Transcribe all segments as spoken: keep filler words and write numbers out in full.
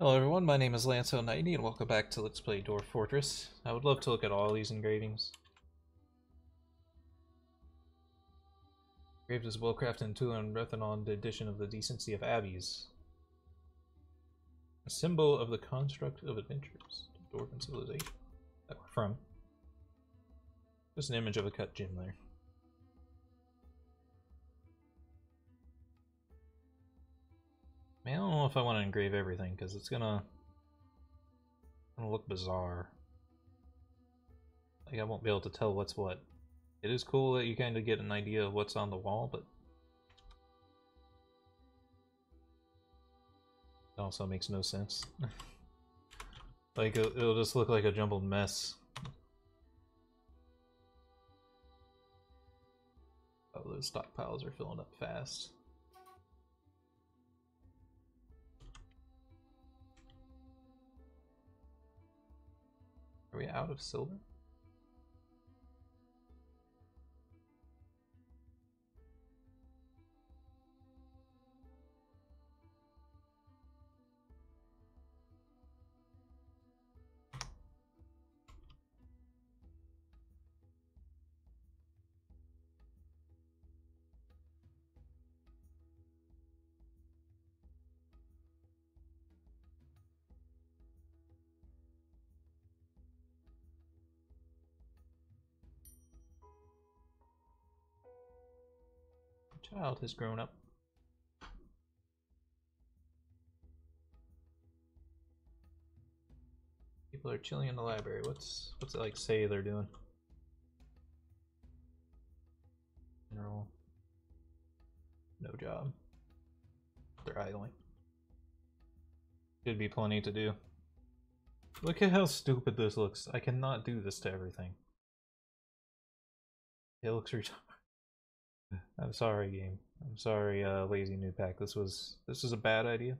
Hello everyone, my name is Lanceo ninety and welcome back to Let's Play Dwarf Fortress. I would love to look at all these engravings. Engraved as Willcraft and Tulan Rethanon, the edition of the Decency of Abbeys. A symbol of the construct of adventures, dwarven civilization. That we're from. Just an image of a cut gem there. I mean, I don't know if I want to engrave everything because it's gonna, gonna look bizarre. Like I won't be able to tell what's what. It is cool that you kind of get an idea of what's on the wall, but it also makes no sense. Like it'll, it'll just look like a jumbled mess. Oh, those stockpiles are filling up fast. Are we out of silver? Child has grown up. People are chilling in the library. What's what's it like say they're doing? General. No job. They're idling. Should be plenty to do. Look at how stupid this looks. I cannot do this to everything. It looks retarded. I'm sorry, game. I'm sorry, uh, lazy new pack. This was this is a bad idea.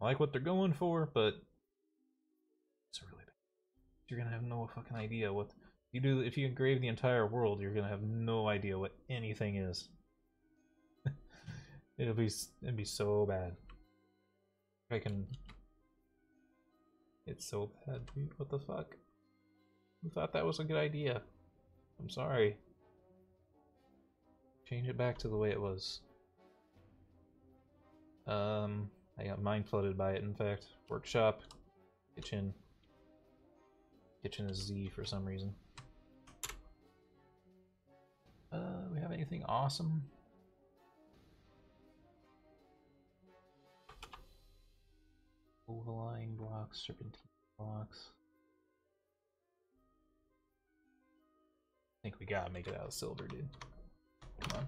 I like what they're going for, but it's really bad. You're gonna have no fucking idea what you do if you engrave the entire world. You're gonna have no idea what anything is. it'll be it'll be so bad. I can. It's so bad, dude. What the fuck? Who thought that was a good idea? I'm sorry. Change it back to the way it was. Um, I got mind flooded by it, in fact. Workshop, kitchen. Kitchen is Z for some reason. Uh, we have anything awesome? Ovaline blocks, serpentine blocks. I think we gotta make it out of silver, dude. Come on.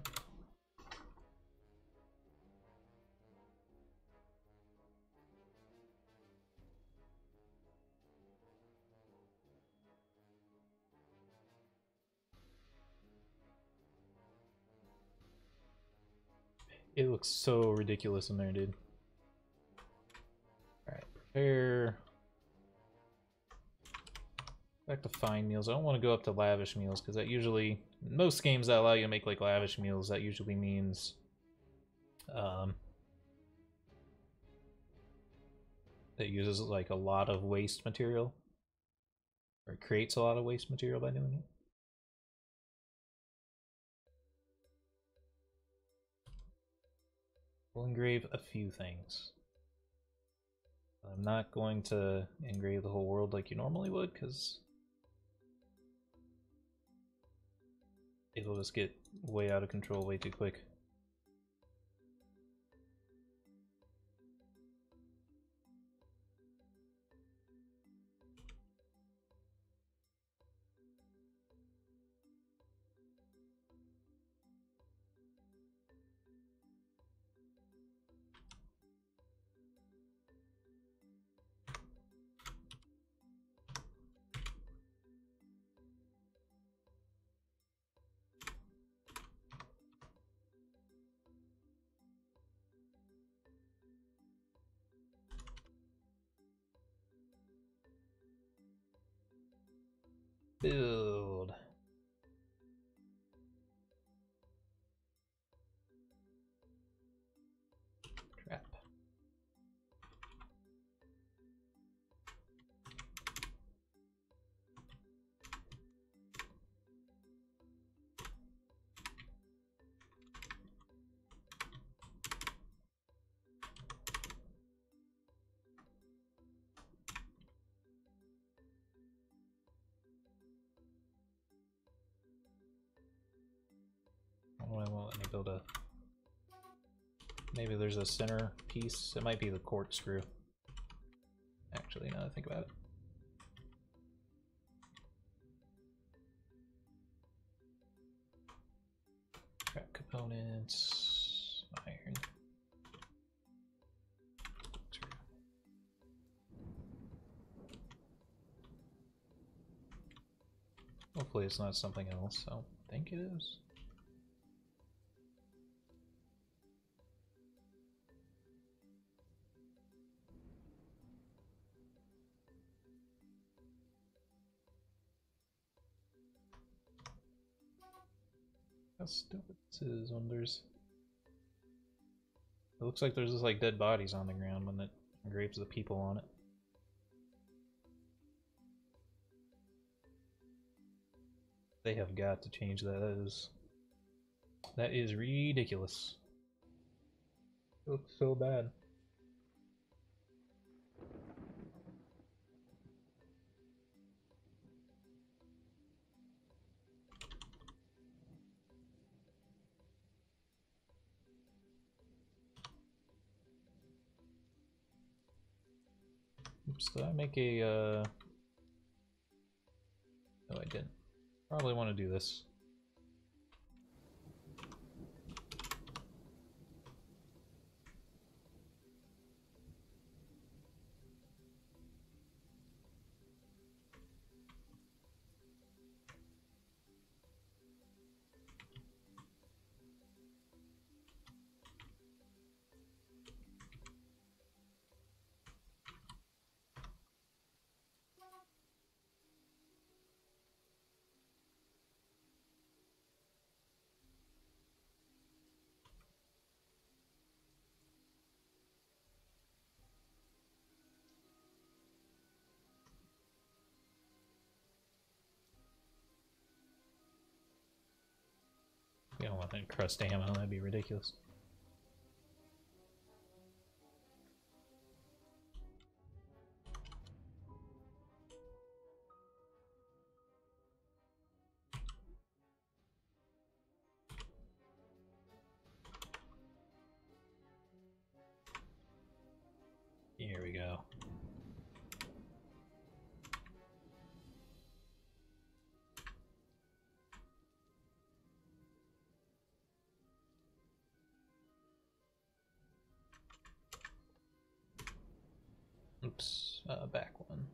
It looks so ridiculous in there, dude. Alright, prepare. Back to fine meals. I don't want to go up to lavish meals because that usually... Most games that allow you to make like lavish meals, that usually means um, that uses like a lot of waste material, or creates a lot of waste material by doing it. We'll engrave a few things. I'm not going to engrave the whole world like you normally would, because it'll just get way out of control way too quick. Build. Trap. let me build a... Maybe there's a center piece. It might be the corkscrew. Actually, now that I think about it. Crap components. Iron. Hopefully it's not something else. I don't think it is. How stupid this is when there's... It looks like there's just like dead bodies on the ground when it engraves the people on it. They have got to change that. That is, that is ridiculous. It looks so bad. Oops, did I make a, uh... no, I didn't. Probably want to do this. We don't want that crust ammo, that'd be ridiculous. Here we go. Oops, uh, back one.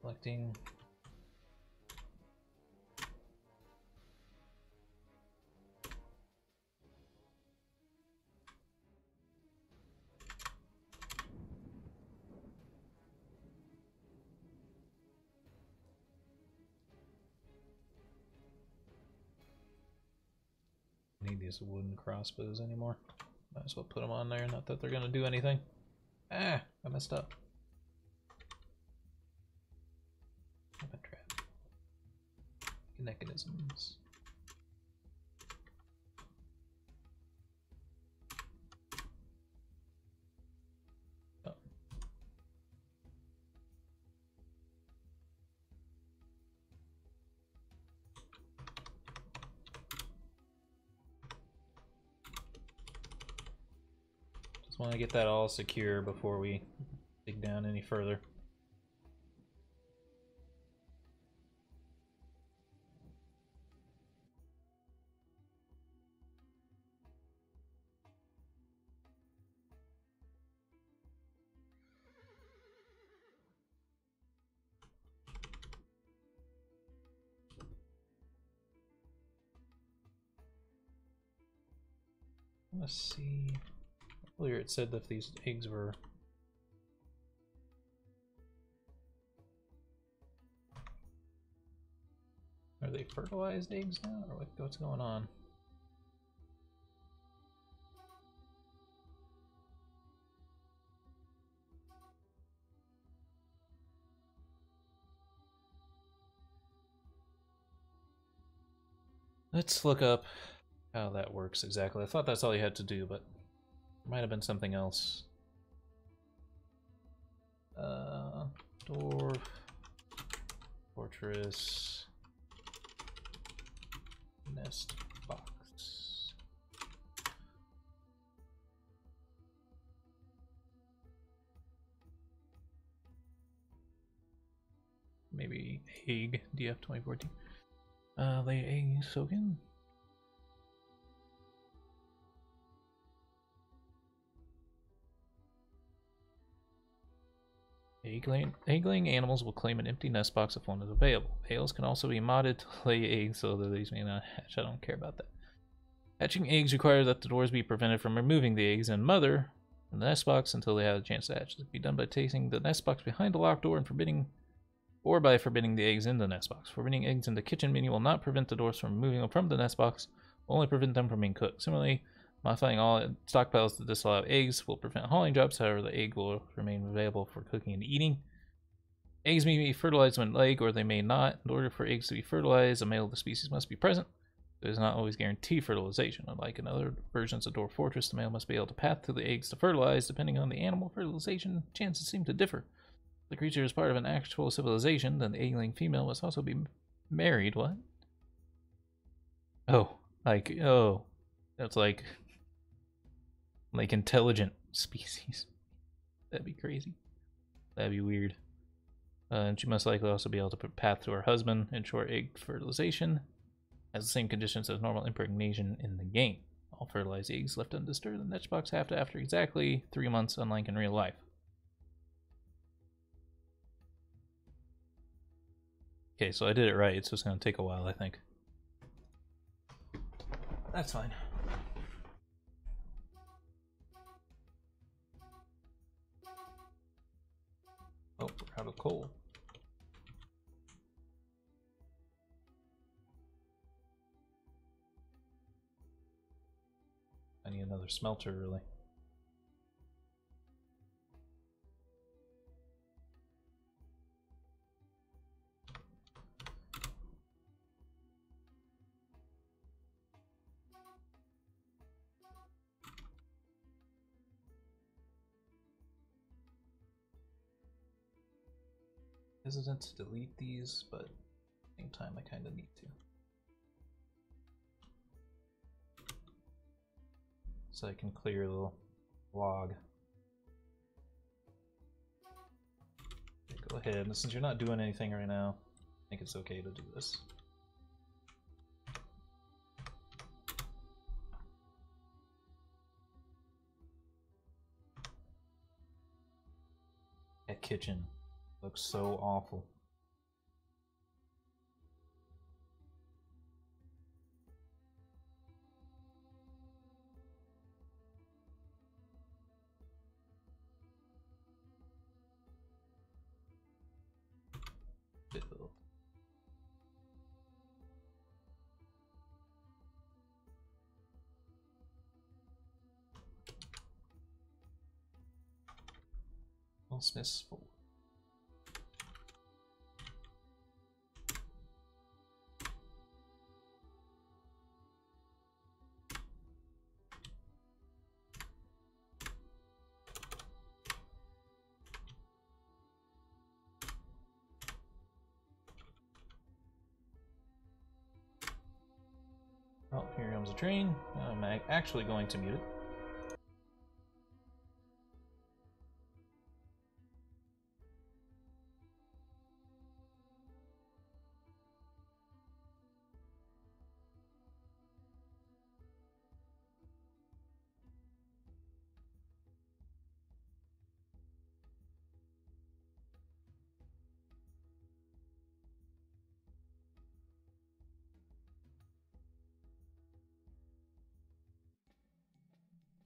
Selecting. These wooden crossbows anymore. Might as well put them on there, not that they're gonna do anything. Ah, I messed up. I'm a trap. Mechanisms. Oh. Just want to get that all secure before we dig down any further. Let's see. Earlier it said that these eggs were are they fertilized eggs now, or what, what's going on? Let's look up how that works exactly. I thought that's all you had to do, but might have been something else. Uh, Dwarf Fortress Nest Box. Maybe egg D F twenty fourteen. Uh, lay egg token. Egg-laying, egg-laying animals will claim an empty nest box if one is available. Pails can also be modded to lay eggs, so that these may not hatch. I don't care about that. Hatching eggs requires that the dwarves be prevented from removing the eggs and mother from the nest box until they have a chance to hatch. This can be done by placing the nest box behind a locked door and forbidding, or by forbidding the eggs in the nest box. Forbidding eggs in the kitchen menu will not prevent the dwarves from removing them from the nest box, will only prevent them from being cooked. Similarly, modifying all stockpiles to disallow eggs will prevent hauling jobs, however the egg will remain available for cooking and eating. Eggs may be fertilized when laid, or they may not. In order for eggs to be fertilized, a male of the species must be present. It does not always guarantee fertilization. Unlike in other versions of Dwarf Fortress, the male must be able to path through the eggs to fertilize. Depending on the animal, fertilization chances seem to differ. If the creature is part of an actual civilization, then the egg-laying female must also be married. What? Oh, like, oh. That's like... like intelligent species. That'd be crazy. That'd be weird. Uh, and she must likely also be able to put path to her husband. Ensure egg fertilization has the same conditions as normal impregnation in the game. All fertilized eggs left undisturbed in the nest box have to after exactly three months, unlike in real life. Okay, so I did it right. It's just going to take a while, I think. That's fine. Oh, we're out of coal. I need another smelter, really. Hesitant to delete these, but at the same time I kind of need to. So I can clear a little log. Okay, go ahead, and since you're not doing anything right now, I think it's okay to do this. That kitchen looks so awful. I'll dismiss four. Train. I'm actually going to mute it.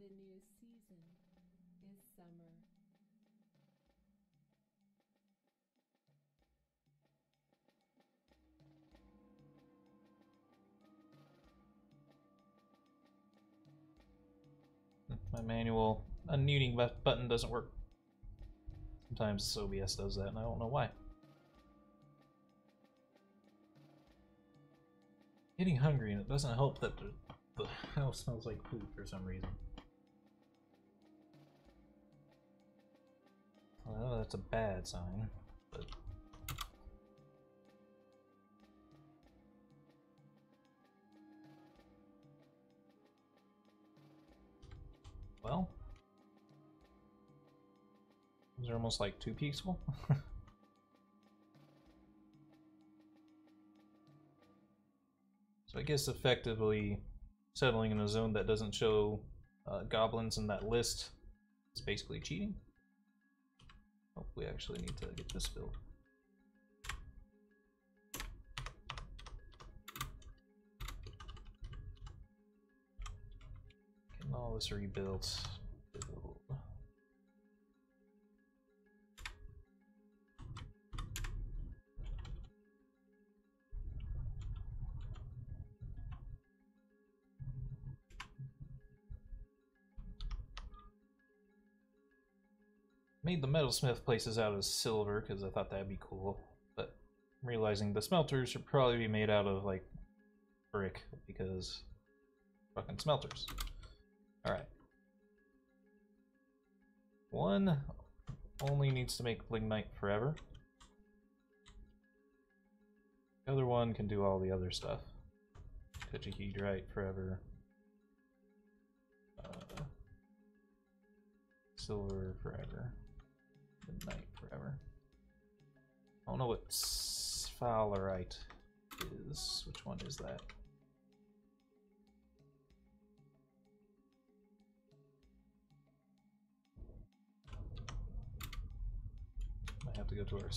The new season is summer. My manual unmuting button doesn't work. Sometimes O B S does that and I don't know why. Getting hungry, and it doesn't help that the the house smells like poop for some reason. Well, that's a bad sign, but... Well... Those are almost like too peaceful. So I guess effectively settling in a zone that doesn't show uh, goblins in that list is basically cheating. Oh, we actually need to get this built. Getting all this rebuilt. The metalsmith places out as silver because I thought that'd be cool, but I'm realizing the smelters should probably be made out of like brick because fucking smelters. All right, one only needs to make lignite forever. The other one can do all the other stuff. Tetrahedrite forever. Uh, silver forever. Night forever. I don't know what Sphalerite is. Which one is that? I have to go to our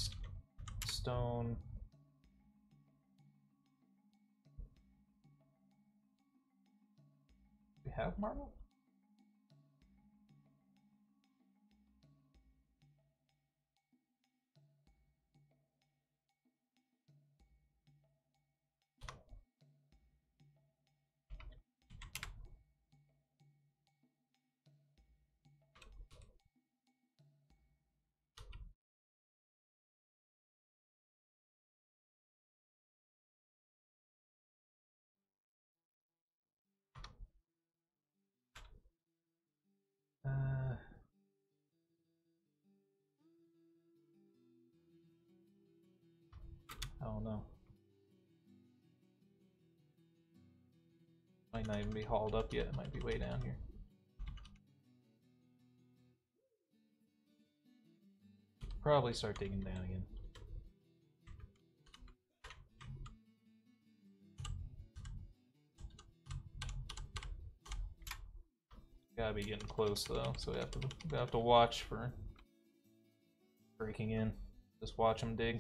stone. Do we have marble? Oh no. Might not even be hauled up yet, it might be way down here. Probably start digging down again. Gotta be getting close though, so we have to we have to watch for breaking in. Just watch them dig.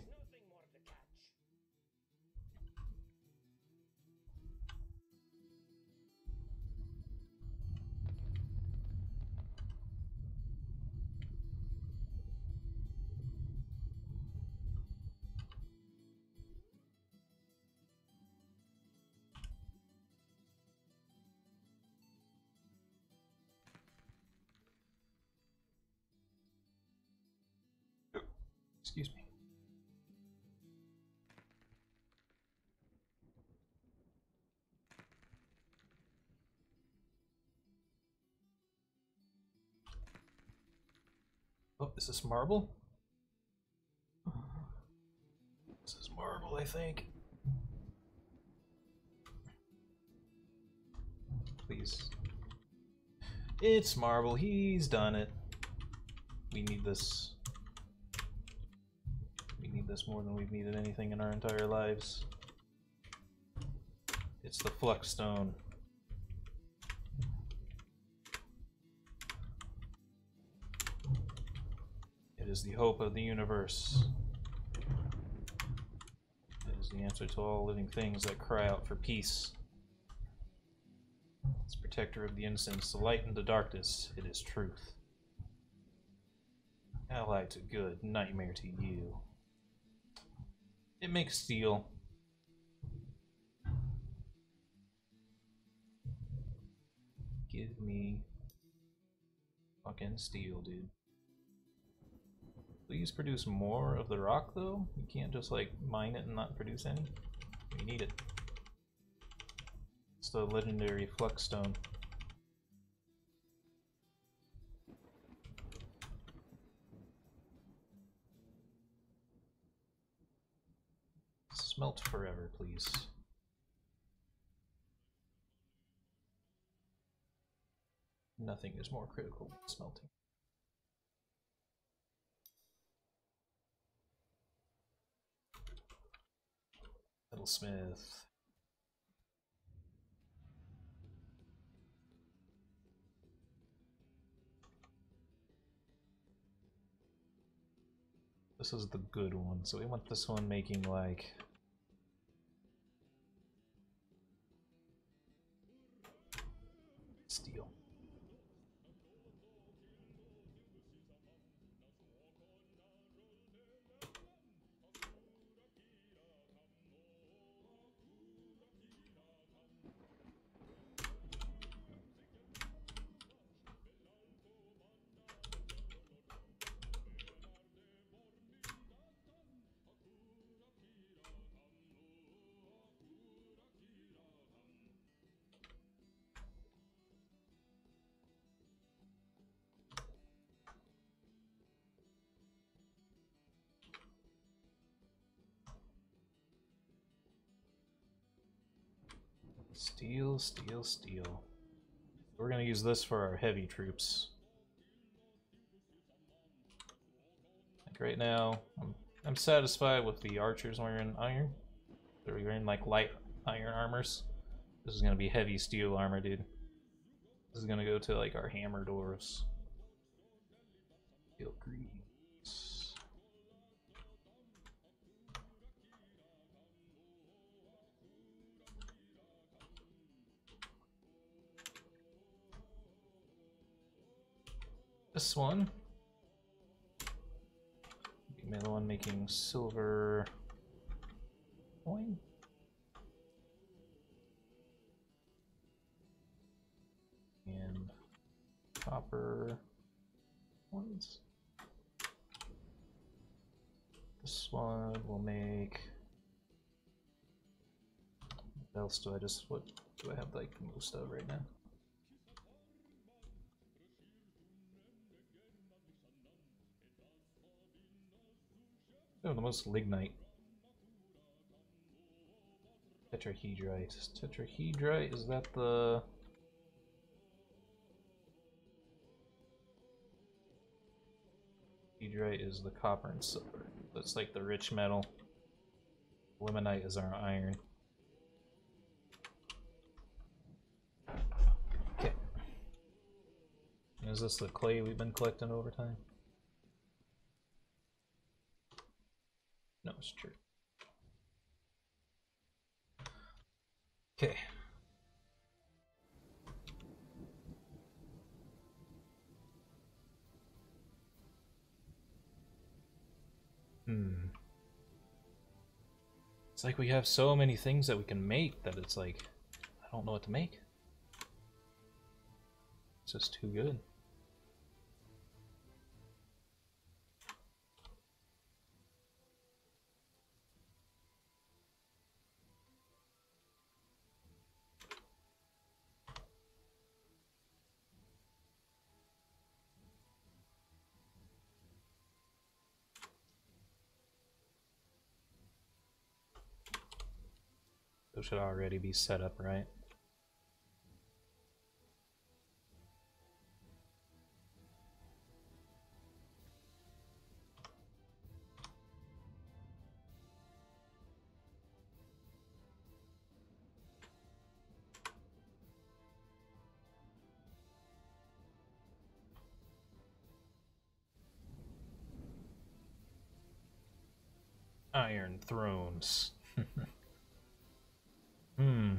Excuse me. Oh, is this marble? This is marble, I think. Please. It's marble. He's done it. We need this. This more than we've needed anything in our entire lives. It's the Fluxstone. It is the hope of the universe. It is the answer to all living things that cry out for peace. It's protector of the innocents, the light and the darkness. It is truth. Ally to good, nightmare to you. It makes steel. Give me fucking steel, dude. Please produce more of the rock, though. You can't just, like, mine it and not produce any. We need it. It's the legendary Fluxstone. Smelt forever, please. Nothing is more critical than smelting. Metalsmith. This is the good one, so we want this one making like steel. Steel, steel, steel. We're gonna use this for our heavy troops. Like right now, I'm, I'm satisfied with the archers wearing iron. They're wearing like light iron armors. This is gonna be heavy steel armor, dude. This is gonna go to like our hammer dwarves. Steel green. This one, the other one making silver coin. And copper ones. This one will make, what else do I just, what do I have like most of right now? Oh, the most lignite. Tetrahedrite. Tetrahedrite, is that the... Tetrahedrite is the copper and silver. That's like the rich metal. Limonite is our iron. Okay. Is this the clay we've been collecting over time? No, it's true. Okay. Hmm. It's like we have so many things that we can make that it's like, I don't know what to make. It's just too good. Should already be set up, right? Iron Thrones. Hmm.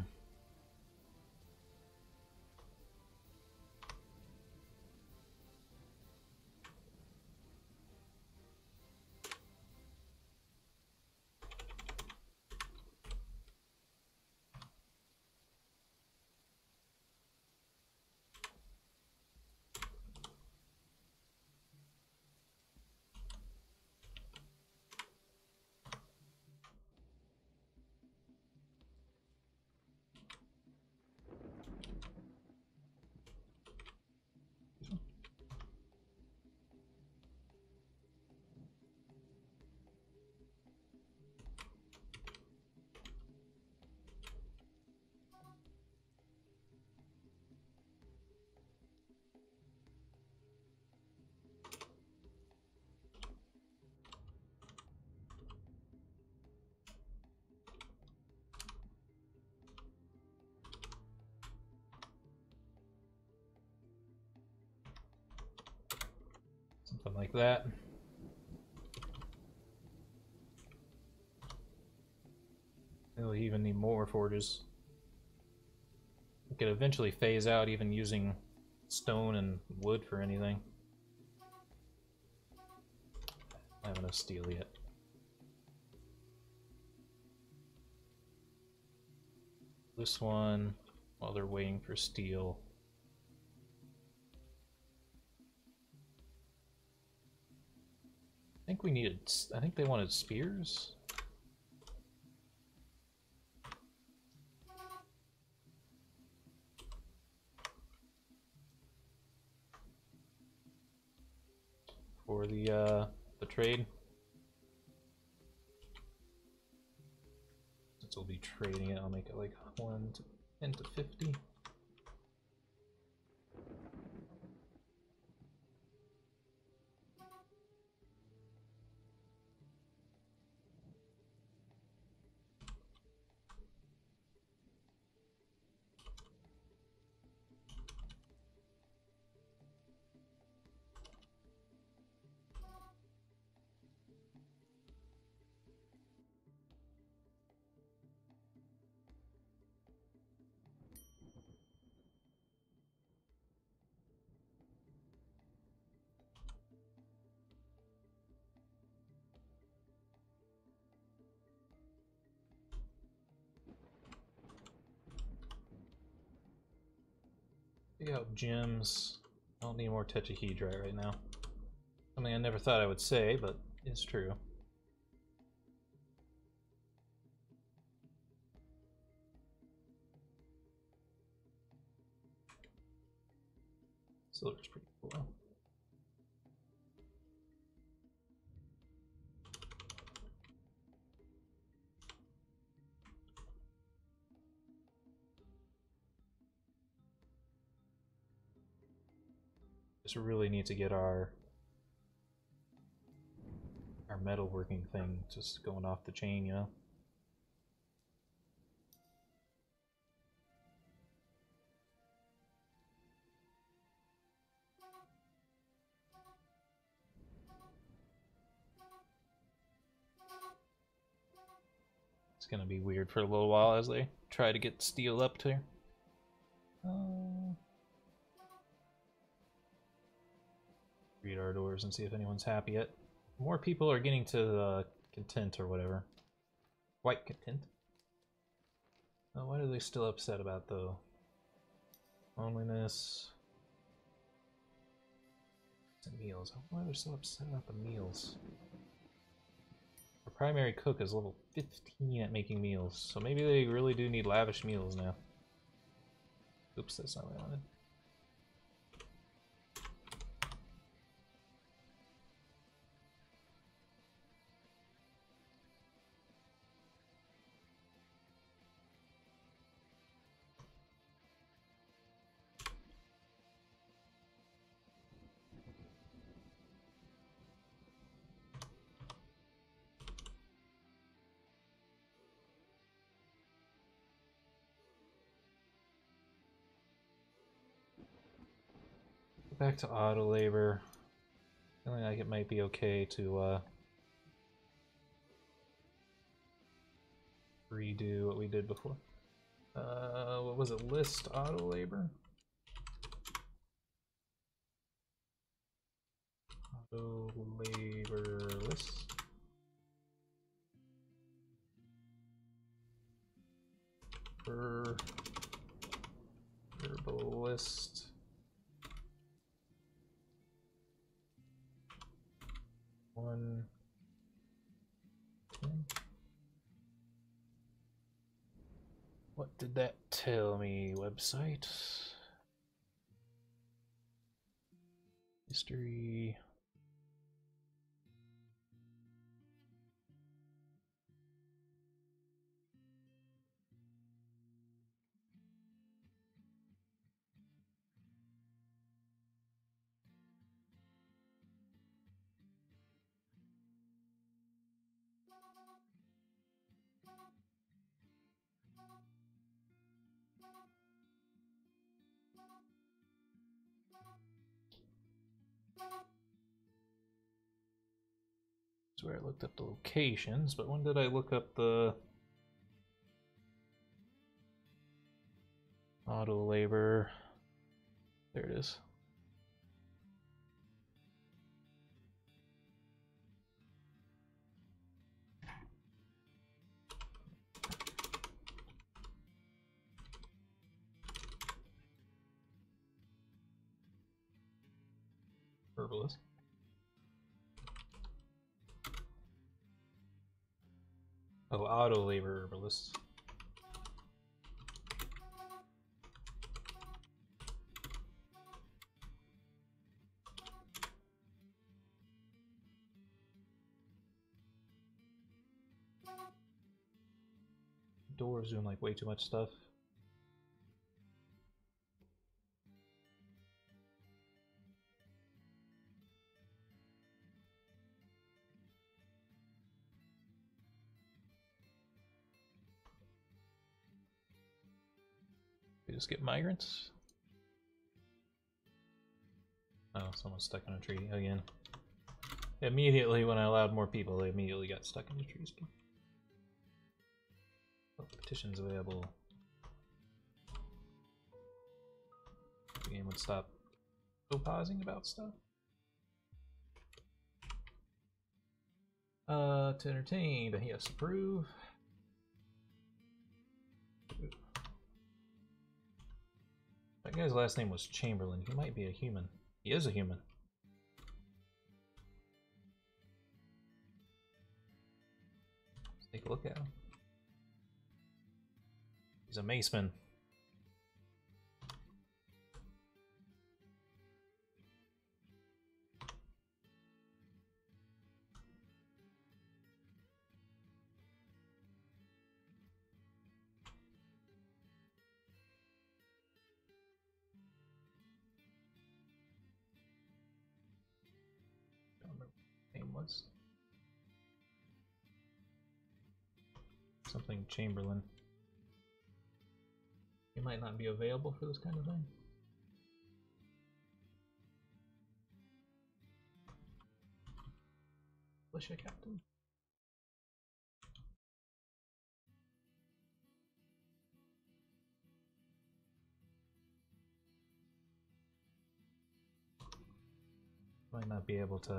like that. We'll even need more forges. We could eventually phase out even using stone and wood for anything. I have enough steel yet. This one, while they're waiting for steel. I think we needed, I think they wanted spears. For the, uh, the trade. Since we'll be trading it, I'll make it like one to ten to fifty. Out gems. I don't need more tetrahedrite right now. Something I never thought I would say, but it's true. Silver's pretty cool. Really need to get our our metalworking thing just going off the chain, you know. It's gonna be weird for a little while as they try to get steel up there. Uh... Read our doors and see if anyone's happy yet. More people are getting to the content or whatever. White content. Oh, what are they still upset about though? Loneliness. And meals. Why are they so upset about the meals? Our primary cook is level fifteen at making meals, so maybe they really do need lavish meals now. Oops, that's not what I wanted. Back to auto labor. Feeling like it might be okay to uh, redo what we did before. Uh, what was it? List auto labor. Auto labor list. Her herbalist. One, two. What did that tell me, website? History. where I looked up the locations, but when did I look up the auto labor? There it is. Herbalist. Oh, auto labor herbalist. Doors doing like way too much stuff. Just get migrants. Oh, someone's stuck in a tree again. Immediately when I allowed more people, they immediately got stuck in the trees. Oh, petitions available. The game would stop so pausing about stuff. Uh, to entertain, but yes, approve. That guy's last name was Chamberlain. He might be a human. He is a human. Let's take a look at him. He's a maceman. Something Chamberlain. He might not be available for this kind of thing. Militia captain. Might not be able to.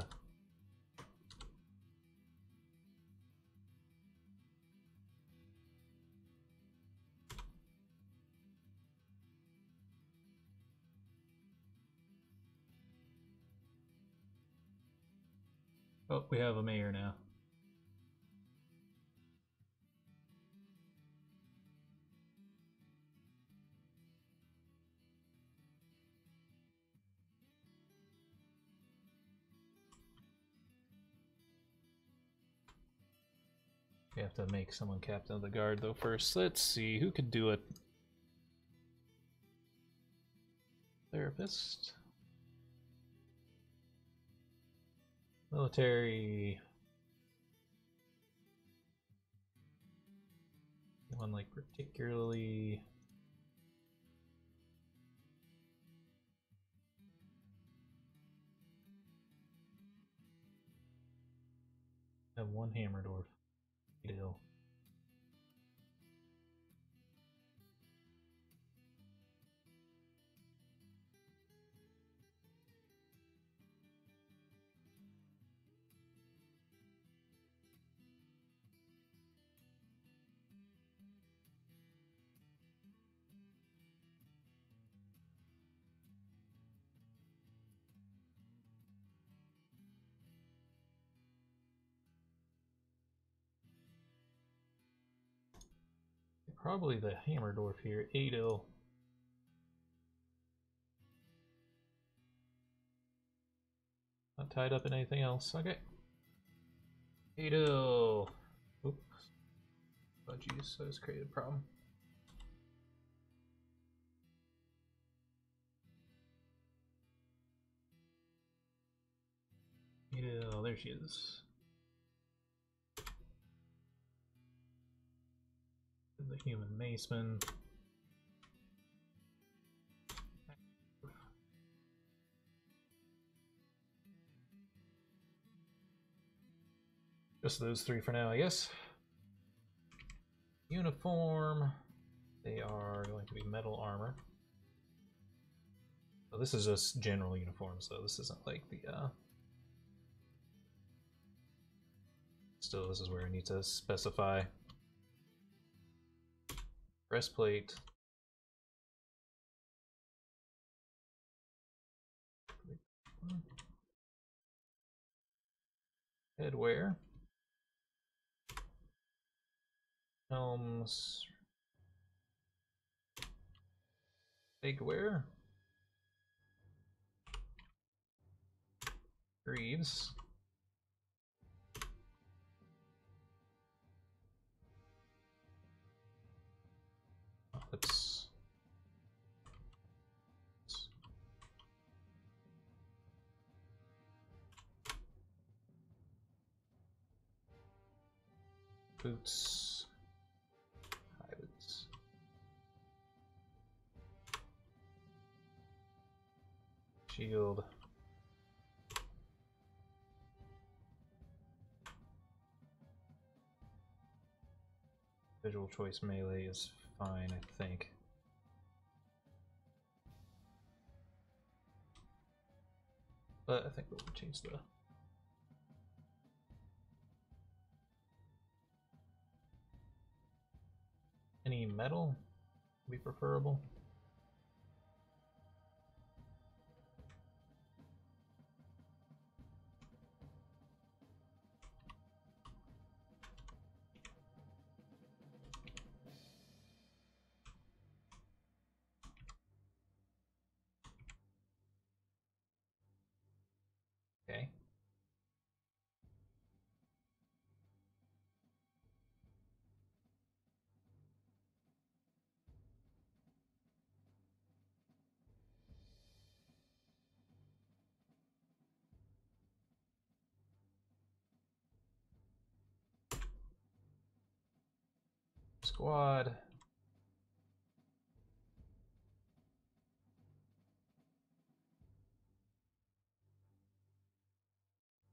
Oh, we have a mayor now. We have to make someone captain of the guard though first. Let's see who could do it. Therapist. Military. One like particularly have one hammer dwarf. Aedil. Probably the hammer dwarf here, Aedil. Not tied up in anything else. Okay. Aedil. Oops. Oh jeez, I just created a problem. Aedil, there she is. The human maceman. Just those three for now, I guess. Uniform. They are going to be metal armor. So this is just general uniform, so this isn't like the... Uh... Still, this is where I need to specify. Breastplate. Headwear. Helms. Legwear. Greaves. Let's boots. High boots. Shield. Visual choice melee is fine, I think. But I think we'll change the... Any metal would be preferable. Squad.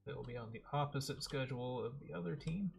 It will be on the opposite schedule of the other team.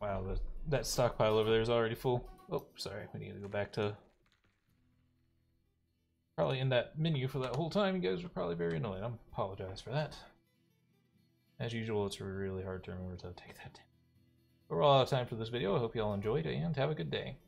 Wow, the, that stockpile over there is already full. Oh, sorry, we need to go back to... Probably in that menu for that whole time, you guys were probably very annoyed. I apologize for that. As usual, it's really hard to remember to take that down. But we're all out of time for this video. I hope you all enjoyed, and have a good day.